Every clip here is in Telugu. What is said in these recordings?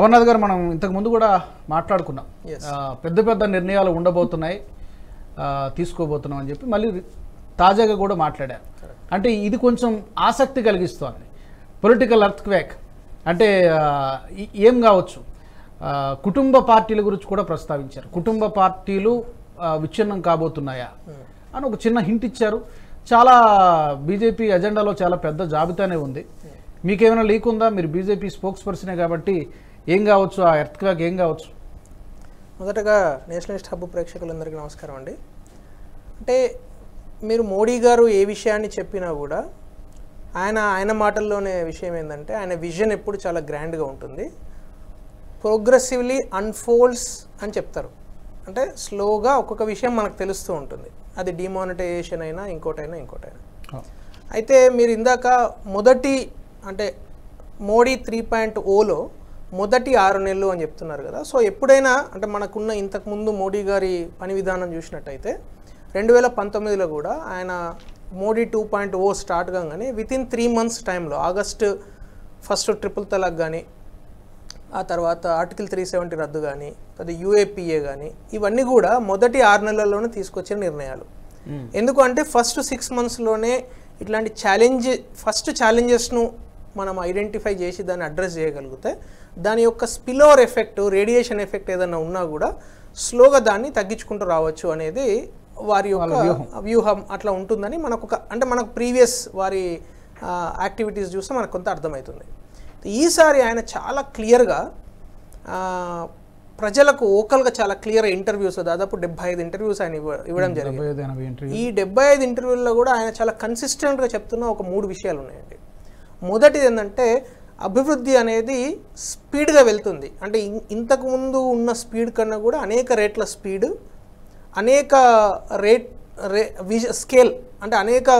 అమర్నాథ్ గారు మనం ఇంతకు ముందు కూడా మాట్లాడుకున్నాం పెద్ద పెద్ద నిర్ణయాలు ఉండబోతున్నాయి తీసుకోబోతున్నాం అని చెప్పి మళ్ళీ తాజాగా కూడా మాట్లాడారు అంటే ఇది కొంచెం ఆసక్తి కలిగిస్తుంది పొలిటికల్ ఎర్త్క్వేక్ అంటే ఏం కావచ్చు కుటుంబ పార్టీల గురించి కూడా ప్రస్తావించారు కుటుంబ పార్టీలు విచ్ఛిన్నం కాబోతున్నాయా అని ఒక చిన్న హింట్ ఇచ్చారు చాలా బీజేపీ అజెండాలో చాలా పెద్ద జాబితానే ఉంది మీకేమైనా లీక్ ఉందా మీరు బీజేపీ స్పోక్స్ పర్సనే కాబట్టి ఏం కావచ్చు ఆ ఎర్త్క్వేక్ ఏం కావచ్చు మొదటగా నేషనలిస్ట్ హబ్ ప్రేక్షకులందరికీ నమస్కారం అండి అంటే మీరు మోడీ గారు ఏ విషయాన్ని చెప్పినా కూడా ఆయన ఆయన మాటల్లోనే విషయం ఏందంటే ఆయన విజన్ ఎప్పుడు చాలా గ్రాండ్గా ఉంటుంది ప్రోగ్రెసివ్లీ అన్ఫోల్డ్స్ అని చెప్తారు అంటే స్లోగా ఒక్కొక్క విషయం మనకు తెలుస్తూ ఉంటుంది అది డిమానిటైజేషన్ అయినా ఇంకోటైనా ఇంకోటైనా అయితే మీరు ఇందాక మొదటి అంటే మోడీ 3.0లో మొదటి 6 నెలలు అని చెప్తున్నారు కదా సో ఎప్పుడైనా అంటే మనకున్న ఇంతకుముందు మోడీ గారి పని విధానం చూసినట్టయితే 2019లో కూడా ఆయన మోడీ 2.0 స్టార్ట్ కాగానే వితిన్ 3 months టైంలో August 1st ట్రిపుల్ తలాక్ కానీ ఆ తర్వాత Article 370 రద్దు కానీ అది UAPA కానీ ఇవన్నీ కూడా మొదటి 6 నెలల్లోనే తీసుకొచ్చిన నిర్ణయాలు ఎందుకంటే ఫస్ట్ 6 monthsలోనే ఇట్లాంటి ఫస్ట్ ఛాలెంజెస్ను మనం ఐడెంటిఫై చేసి దాన్ని అడ్రస్ చేయగలిగితే దాని యొక్క spill over effect radiation effect ఏదైనా ఉన్నా కూడా స్లోగా దాన్ని తగ్గించుకుంటూ రావచ్చు అనేది వారి యొక్క వ్యూహం అట్లా ఉంటుందని మనకు అంటే మనకు ప్రీవియస్ వారి యాక్టివిటీస్ చూస్తే మనకు కొంత అర్థమవుతుంది ఈసారి ఆయన చాలా క్లియర్గా ప్రజలకు ఓకల్గా చాలా క్లియర్ ఇంటర్వ్యూస్ దాదాపు 75 ఇంటర్వ్యూస్ ఆయన ఇవ్వడం జరిగింది ఈ 75 ఇంటర్వ్యూల్లో కూడా ఆయన చాలా కన్సిస్టెంట్గా చెప్తున్న ఒక 3 విషయాలు ఉన్నాయండి మొదటిది ఏంటంటే అభివృద్ధి అనేది స్పీడ్గా వెళ్తుంది అంటే ఇంతకుముందు ఉన్న స్పీడ్ కన్నా కూడా అనేక రేట్ల స్పీడ్ అనేక స్కేల్ అంటే అనేక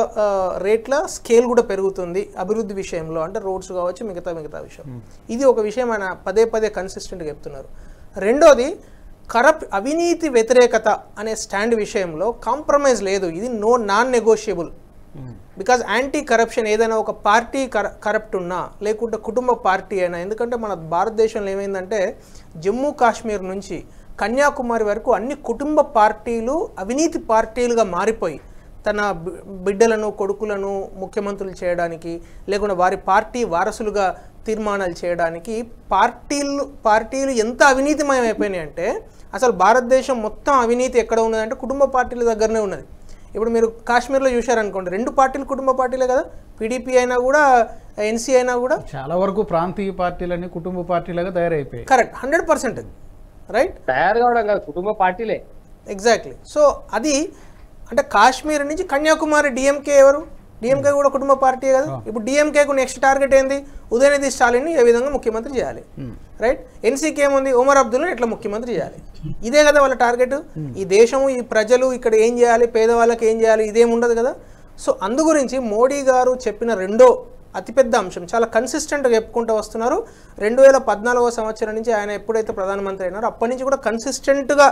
రేట్ల స్కేల్ కూడా పెరుగుతుంది అభివృద్ధి విషయంలో అంటే రోడ్స్ కావచ్చు మిగతా విషయం ఇది ఒక విషయం ఆయన పదే కన్సిస్టెంట్గా చెప్తున్నారు రెండోది అవినీతి వ్యతిరేకత అనే స్టాండ్ విషయంలో కాంప్రమైజ్ లేదు ఇది non negotiable because anti corruption ఏదైనా ఒక పార్టీ కరప్ట్ ఉన్నా లేకుంటే కుటుంబ పార్టీ అయినా ఎందుకంటే మన భారతదేశంలో ఏమైందంటే జమ్మూ కాశ్మీర్ నుంచి కన్యాకుమారి వరకు అన్ని కుటుంబ పార్టీలు అవినీతి పార్టీలుగా మారిపోయి తన బిడ్డలను కొడుకులను ముఖ్యమంత్రులు చేయడానికి లేకుంటే వారి పార్టీ వారసులుగా తీర్మానాలు చేయడానికి పార్టీలు ఎంత అవినీతిమయం అయిపోయినాయి అంటే అసలు భారతదేశం మొత్తం అవినీతి ఎక్కడ ఉన్నదంటే కుటుంబ పార్టీల దగ్గరనే ఉన్నది ఇప్పుడు మీరు కాశ్మీర్లో చూశారనుకోండి 2 పార్టీలు కుటుంబ పార్టీలే కదా PDP అయినా కూడా NC అయినా కూడా చాలా వరకు ప్రాంతీయ పార్టీలని కుటుంబ పార్టీలుగా తయారైపోయాయి కరెక్ట్ 100% రైట్ తయారు కావడం కాదు కుటుంబ పార్టీలే ఎగ్జాక్ట్లీ సో అది అంటే కాశ్మీర్ నుంచి కన్యాకుమారి DMK ఎవరు DMK కూడా కుటుంబ పార్టీ కదా ఇప్పుడు DMKకు నెక్స్ట్ టార్గెట్ ఏంది ఉదయనిధి స్టాలిన్ని ఏ విధంగా ముఖ్యమంత్రి చేయాలి రైట్ NCకి ఏముంది ఒమర్ అబ్దుల్ని ఎట్లా ముఖ్యమంత్రి చేయాలి ఇదే కదా వాళ్ళ టార్గెట్ ఈ దేశం ఈ ప్రజలు ఇక్కడ ఏం చేయాలి పేదవాళ్ళకి ఏం చేయాలి ఇదేం ఉండదు కదా సో అందు గురించి మోడీ గారు చెప్పిన రెండో అతిపెద్ద అంశం చాలా కన్సిస్టెంట్గా చెప్పుకుంటూ వస్తున్నారు 2014వ సంవత్సరం నుంచి ఆయన ఎప్పుడైతే ప్రధానమంత్రి అయినారో అప్పటి నుంచి కూడా కన్సిస్టెంట్గా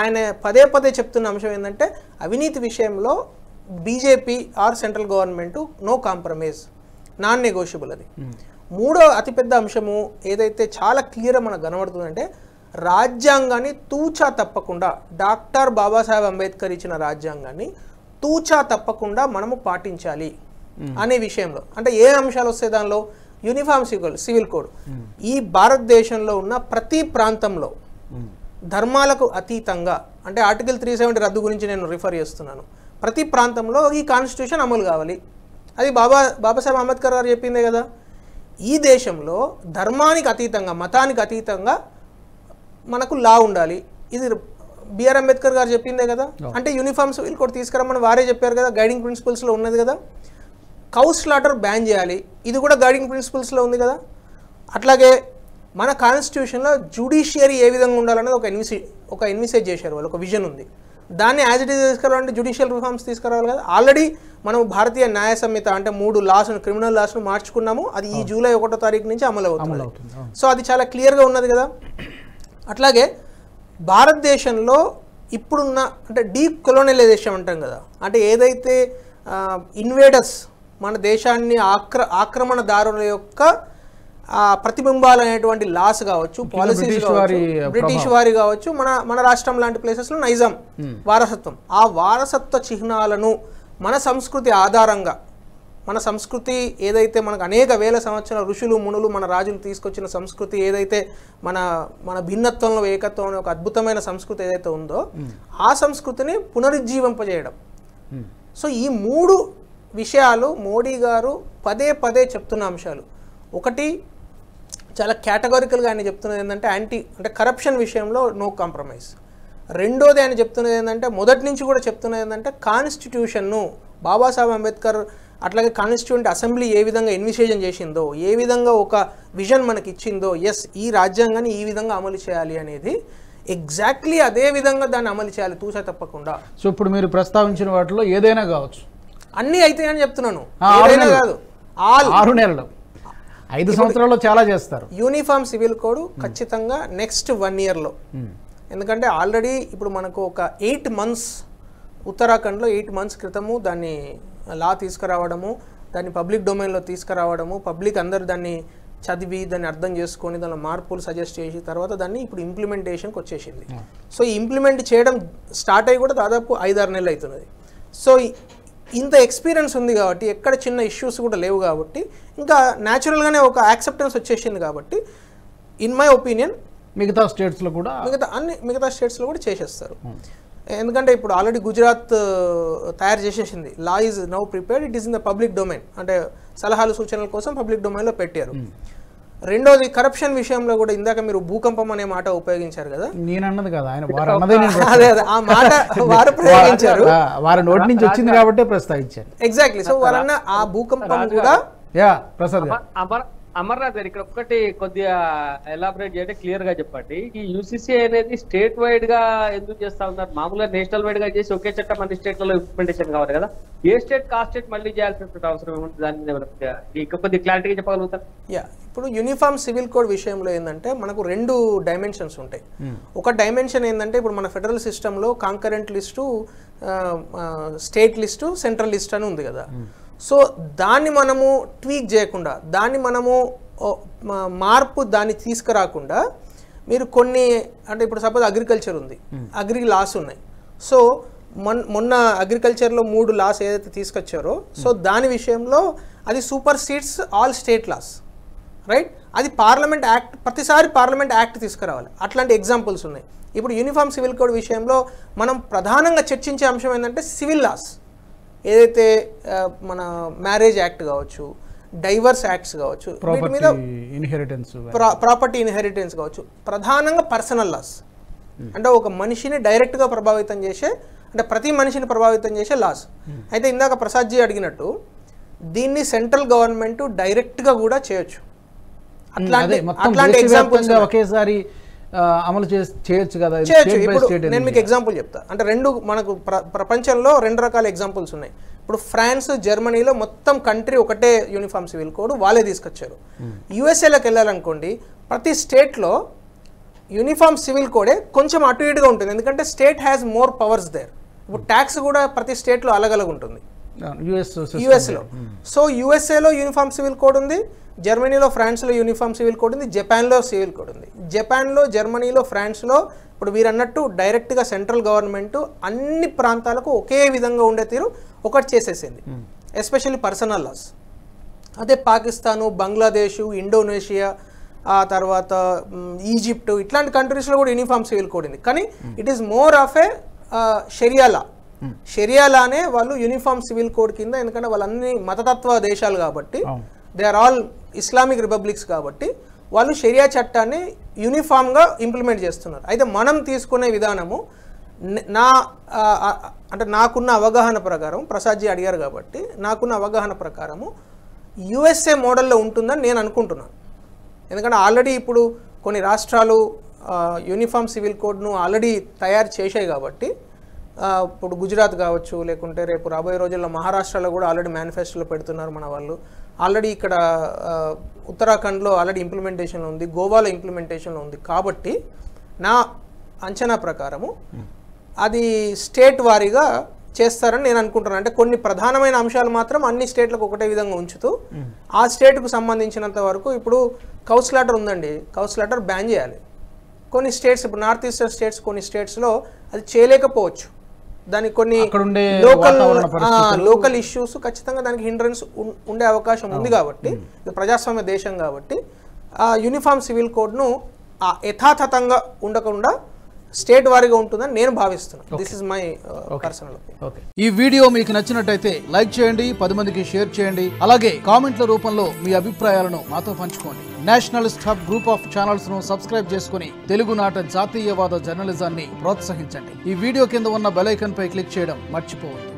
ఆయన పదే చెప్తున్న అంశం ఏంటంటే అవినీతి విషయంలో BJP or central government no compromise non negotiable అది మూడో అతిపెద్ద అంశము ఏదైతే చాలా క్లియర్గా మనకు కనబడుతుందంటే రాజ్యాంగాన్ని తూచా తప్పకుండా డాక్టర్ బాబాసాహెబ్ అంబేద్కర్ ఇచ్చిన రాజ్యాంగాన్ని తూచా తప్పకుండా మనము పాటించాలి అనే విషయంలో అంటే ఏ అంశాలు వస్తాయి దానిలో యూనిఫామ్ సివిల్ కోడ్ ఈ భారతదేశంలో ఉన్న ప్రతి ప్రాంతంలో ధర్మాలకు అతీతంగా అంటే Article 370 రద్దు గురించి నేను రిఫర్ చేస్తున్నాను ప్రతి ప్రాంతంలో ఈ కాన్స్టిట్యూషన్ అమలు కావాలి అది బాబాసాహెబ్ అంబేద్కర్ గారు చెప్పిందే కదా ఈ దేశంలో ధర్మానికి అతీతంగా మతానికి అతీతంగా మనకు లా ఉండాలి ఇది బిఆర్ అంబేద్కర్ గారు చెప్పిందే కదా అంటే యూనిఫామ్ సివిల్ కోడ్ తీసుకురమ్మని వారే చెప్పారు కదా గైడింగ్ ప్రిన్సిపల్స్లో ఉన్నది కదా కౌ స్లాటర్ బ్యాన్ చేయాలి ఇది కూడా గైడింగ్ ప్రిన్సిపల్స్లో ఉంది కదా అట్లాగే మన కాన్స్టిట్యూషన్లో జ్యుడిషియరీ ఏ విధంగా ఉండాలనేది ఒక ఇన్విసేజ్ చేశారు వాళ్ళు ఒక విజన్ ఉంది దాన్ని యాజ్ ఇట్ ఈజ్ తీసుకురావాలంటే జ్యుడిషియల్ రిఫార్మ్స్ తీసుకురావాలి కదా ఆల్రెడీ మనం భారతీయ న్యాయ సంహిత అంటే 3 లాస్ను క్రిమినల్ లాస్ను మార్చుకున్నాము అది ఈ July 1వ తారీఖు నుంచి అమలు అవుతుంది సో అది చాలా క్లియర్గా ఉన్నది కదా అట్లాగే భారతదేశంలో ఇప్పుడున్న అంటే డీకొలోనలైజేషన్ అంటాం కదా అంటే ఏదైతే ఇన్వేడర్స్ మన దేశాన్ని ఆక్రమణదారుల యొక్క प्रतिबिंबालु लास् कावच्चु पॉलिसी ब्रिटिश वारी कावच्चु मन मन राष्ट्रम लांटि प्लेसेस लो नैजम वारसत्वम आ वारसत्व चिह्नालनु मन संस्कृति आधारंगा मन संस्कृति ఏదైతే మనకు అనేక వేల సంవత్సరాల ఋషులు మునులు మన రాజులు తీసుకొచ్చిన సంస్కృతి ఏదైతే మన మన భిన్నత్వంలో ఏకత్వంలో ఒక అద్భుతమైన సంస్కృతి ఏదైతే ఉందో ఆ సంస్కృతిని పునరుజ్జీవింపజేయడం సో ఈ మూడు విషయాలు మోడీ గారు పదే పదే చెప్తున్న అంశాలు ఒకటి చాలా కేటగోరికల్ గా ఆయన చెప్తున్నది ఏందంటే యాంటీ అంటే కరప్షన్ విషయంలో నో కాంప్రమైజ్ రెండోది ఆయన చెప్తున్నది ఏందంటే మొదటి నుంచి కూడా చెప్తున్నది ఏందంటే కాన్స్టిట్యూషన్ ను బాబాసాహెబ్ అంబేద్కర్ అట్లాగే కాన్స్టిట్యూయెంట్ అసెంబ్లీ ఏ విధంగా ఇన్విషేషన్ చేసిందో ఏ విధంగా ఒక విజన్ మనకి ఇచ్చిందో yes ఈ రాజ్యాంగాన్ని ఈ విధంగా అమలు చేయాలి అనేది ఎగ్జాక్ట్లీ అదే విధంగా దాన్ని అమలు చేయాలి తూచా తప్పకుండా సో ఇప్పుడు మీరు ప్రస్తావించిన వాటిలో ఏదైనా కావచ్చు అన్నీ అయితే అని చెప్తున్నాను ఏదైనా కాదు ఆల్ 6 నెలలు 5 సంవత్సరాల్లో చాలా చేస్తారు యూనిఫామ్ సివిల్ కోడ్ ఖచ్చితంగా నెక్స్ట్ 1 ఇయర్ లో ఎందుకంటే ఆల్రెడీ ఇప్పుడు మనకు ఒక 8 మంత్స్ ఉత్తరాఖండ్ లో 8 మంత్స్ క్రితము దాన్ని లా తీసుకురావడము దాని పబ్లిక్ డొమైన్ లో తీసుకురావడము పబ్లిక్ అందరూ దాన్ని చదివి దాన్ని అర్థం చేసుకొని దాని మార్పులు సజెస్ట్ చేసి తర్వాత దాన్ని ఇప్పుడు ఇంప్లిమెంటేషన్ కు వచ్చేసింది సో ఇంప్లిమెంట్ చేయడం స్టార్ట్ అయ్యి కూడా దాదాపు 5-6 నెలలు అవుతుంది సో ఇంత ఎక్స్‌పీరియన్స్ ఉంది కాబట్టి ఎక్కడ చిన్న ఇష్యూస్ కూడా లేవు కాబట్టి ఇంకా నేచురల్ గానే ఒక యాక్సెప్టెన్స్ వచ్చేసింది కాబట్టి ఇన్ మై ఒపీనియన్ మిగతా స్టేట్స్ లో కూడా మిగతా స్టేట్స్ లో కూడా చేసేస్తారు ఎందుకంటే ఇప్పుడు ఆల్రెడీ గుజరాత్ తయారు చేసేసింది law is now prepared it is in the public domain అంటే సలహాలు సూచనల కోసం పబ్లిక్ డొమైన్ లో పెట్టారు రెండోది కరప్షన్ విషయంలో కూడా ఇందాక మీరు భూకంపం అనే మాట ఉపయోగించారు కదా నేను అన్నది కాదు ఆయన వారు అన్నదే నేను అదే ఆ మాట వారు ప్రయోగించారు వారు నోట్ నుంచి వచ్చింది కాబట్టి ప్రస్తావించారు ఎగ్జాక్ట్లీ సో వారన్న ఆ భూకంపం కూడా యా ప్రసాద్ గారు అమర్నాథ్ గారు ఇక్కడ ఒక్కటి కొద్దిగా ఎలాబరేట్ చేయండి క్లియర్ గా చెప్పండి ఈ యూసీసీ అనేది స్టేట్ వైడ్ గా ఎందుకు చేస్తా ఉన్నారు మామూలుగా నేషనల్ వైడ్ గా చేసి ఒకే చట్టం అన్ని స్టేట్లలో ఇంప్లిమెంటేషన్ కావాలి కదా ఏ స్టేట్ కా స్టేట్ మళ్ళీ చేయాల్సిన అవసరం ఏముంటుంది దాని మీద ఇంకా కొద్దిగా క్లారిటీగా చెప్పగలుగుతారు యా ఇప్పుడు యూనిఫామ్ సివిల్ కోడ్ విషయంలో ఏంటంటే మనకు రెండు డైమెన్షన్స్ ఉంటాయి ఒక డైమెన్షన్ ఏంటంటే ఇప్పుడు మన ఫెడరల్ సిస్టంలో concurrent list state list central list అని ఉంది కదా సో దాన్ని మనము ట్వీక్ చేయకుండా దాన్ని మనము మార్పు దాన్ని తీసుకురాకుండా మీరు కొన్ని అంటే ఇప్పుడు సపోజ్ అగ్రికల్చర్ ఉంది అగ్రి లాస్ ఉన్నాయి సో మొన్న అగ్రికల్చర్లో 3 లాస్ ఏదైతే తీసుకొచ్చారో సో దాని విషయంలో అది super seeds all state laws right అది పార్లమెంట్ యాక్ట్ ప్రతిసారి పార్లమెంట్ యాక్ట్ తీసుకురావాలి అట్లాంటి ఎగ్జాంపుల్స్ ఉన్నాయి ఇప్పుడు యూనిఫామ్ సివిల్ కోడ్ విషయంలో మనం ప్రధానంగా చర్చించే అంశం ఏంటంటే సివిల్ లాస్ ఏదైతే మన మ్యారేజ్ యాక్ట్ కావచ్చు డైవర్స్ యాక్ట్స్ కావచ్చు వీటి మీద ఇన్హెరిటెన్స్ ప్రాపర్టీ ఇన్హెరిటెన్స్ కావచ్చు ప్రధానంగా పర్సనల్ లాస్ అంటే ఒక మనిషిని డైరెక్ట్గా ప్రభావితం చేసే అంటే ప్రతి మనిషిని ప్రభావితం చేసే లాస్ అయితే ఇందాక ప్రసాద్జీ అడిగినట్టు దీన్ని సెంట్రల్ గవర్నమెంట్ డైరెక్ట్గా కూడా చేయొచ్చు అట్లాంటి ఎగ్జాంపుల్స్ ఒకేసారి అమలు చేయొచ్చు కదా ఇప్పుడు నేను మీకు ఎగ్జాంపుల్ చెప్తా అంటే రెండు మనకు ప్రపంచంలో రెండు రకాల ఎగ్జాంపుల్స్ ఉన్నాయి ఇప్పుడు ఫ్రాన్స్ జర్మనీలో మొత్తం కంట్రీ ఒకటే యూనిఫామ్ సివిల్ కోడ్ వాళ్ళే తీసుకొచ్చారు యుఎస్ఏలోకి వెళ్ళాలనుకోండి ప్రతి స్టేట్లో యూనిఫామ్ సివిల్ కోడే కొంచెం అటు ఇటుగా ఉంటుంది ఎందుకంటే state has more powers there ఇప్పుడు ట్యాక్స్ కూడా ప్రతి స్టేట్లో అలగలగ ఉంటుంది యుఎస్లో సో యుఎస్ఏలో యూనిఫామ్ సివిల్ కోడ్ ఉంది జర్మనీలో ఫ్రాన్స్లో యూనిఫామ్ సివిల్ కోడ్ ఉంది జపాన్లో సివిల్ కోడ్ ఉంది జపాన్లో జర్మనీలో ఫ్రాన్స్లో ఇప్పుడు మీరు అన్నట్టు డైరెక్ట్గా సెంట్రల్ గవర్నమెంట్ అన్ని ప్రాంతాలకు ఒకే విధంగా ఉండే తీరు ఒకటి చేసేసింది ఎస్పెషల్లీ పర్సనల్ లాస్ అదే పాకిస్తాను బంగ్లాదేశ్ ఇండోనేషియా ఆ తర్వాత ఈజిప్ట్ ఇట్లాంటి కంట్రీస్లో కూడా యూనిఫామ్ సివిల్ కోడ్ ఉంది కానీ it is more of a sharia law షరియా లానే వాళ్ళు యూనిఫామ్ సివిల్ కోడ్ కింద ఎందుకంటే వాళ్ళన్ని మతతత్వ దేశాలు కాబట్టి they are all Islamic republics కాబట్టి వాళ్ళు షరియా చట్టాన్ని యూనిఫామ్గా ఇంప్లిమెంట్ చేస్తున్నారు అయితే మనం తీసుకునే విధానము నా అంటే నాకున్న అవగాహన ప్రకారం ప్రసాద్జీ అడిగారు కాబట్టి నాకున్న అవగాహన ప్రకారము యుఎస్ఏ మోడల్లో ఉంటుందని నేను అనుకుంటున్నాను ఎందుకంటే ఆల్రెడీ ఇప్పుడు కొన్ని రాష్ట్రాలు యూనిఫామ్ సివిల్ కోడ్ను ఆల్రెడీ తయారు చేశాయి కాబట్టి ఇప్పుడు గుజరాత్ కావచ్చు లేకుంటే రేపు రాబోయే రోజుల్లో మహారాష్ట్రలో కూడా ఆల్రెడీ మేనిఫెస్టోలో పెడుతున్నారు మన వాళ్ళు ఆల్రెడీ ఇక్కడ ఉత్తరాఖండ్లో ఆల్రెడీ ఇంప్లిమెంటేషన్లో ఉంది గోవాలో ఇంప్లిమెంటేషన్లో ఉంది కాబట్టి నా అంచనా ప్రకారము అది స్టేట్ వారీగా చేస్తారని నేను అనుకుంటున్నాను. అంటే కొన్ని ప్రధానమైన అంశాలు మాత్రం అన్ని స్టేట్లకు ఒకటే విధంగా ఉంచుతూ ఆ స్టేట్ కు సంబంధించినంత వరకు ఇప్పుడు కౌన్సిలర్ ఉండండి, కౌన్సిలర్ బ్యాన్ చేయాలి. కొన్ని స్టేట్స్ ఇప్పుడు నార్త్ ఈస్టర్న్ స్టేట్స్ కొన్ని స్టేట్స్ లో అది చేయలేకపోవచ్చు. దానికి కొన్ని లోకల్ ఇష్యూస్ ఖచ్చితంగా దానికి హిండ్రెన్స్ ఉండే అవకాశం ఉంది. కాబట్టి ఇది ప్రజాస్వామ్య దేశం కాబట్టి ఆ యూనిఫామ్ సివిల్ కోడ్ను యథాతథంగా ఉండకుండా స్టేట్ వారీగా ఉంటుందని నేను భావిస్తున్నాను. This is my personal opinion. ఈ వీడియో మీకు నచ్చినట్లయితే లైక్ చేయండి, 10 మందికి షేర్ చేయండి, అలాగే కామెంట్ల రూపంలో మీ అభిప్రాయాలను మాతో పంచుకోండి. Nationalist hub group of channels ను సబ్స్క్రైబ్ చేసుకుని తెలుగునాట జాతీయవాద జర్నలిజాన్ని ప్రోత్సహించండి. ఈ వీడియో కింద ఉన్న బెల్ ఐకాన్ పై క్లిక్ చేయడం మర్చిపోవద్దు.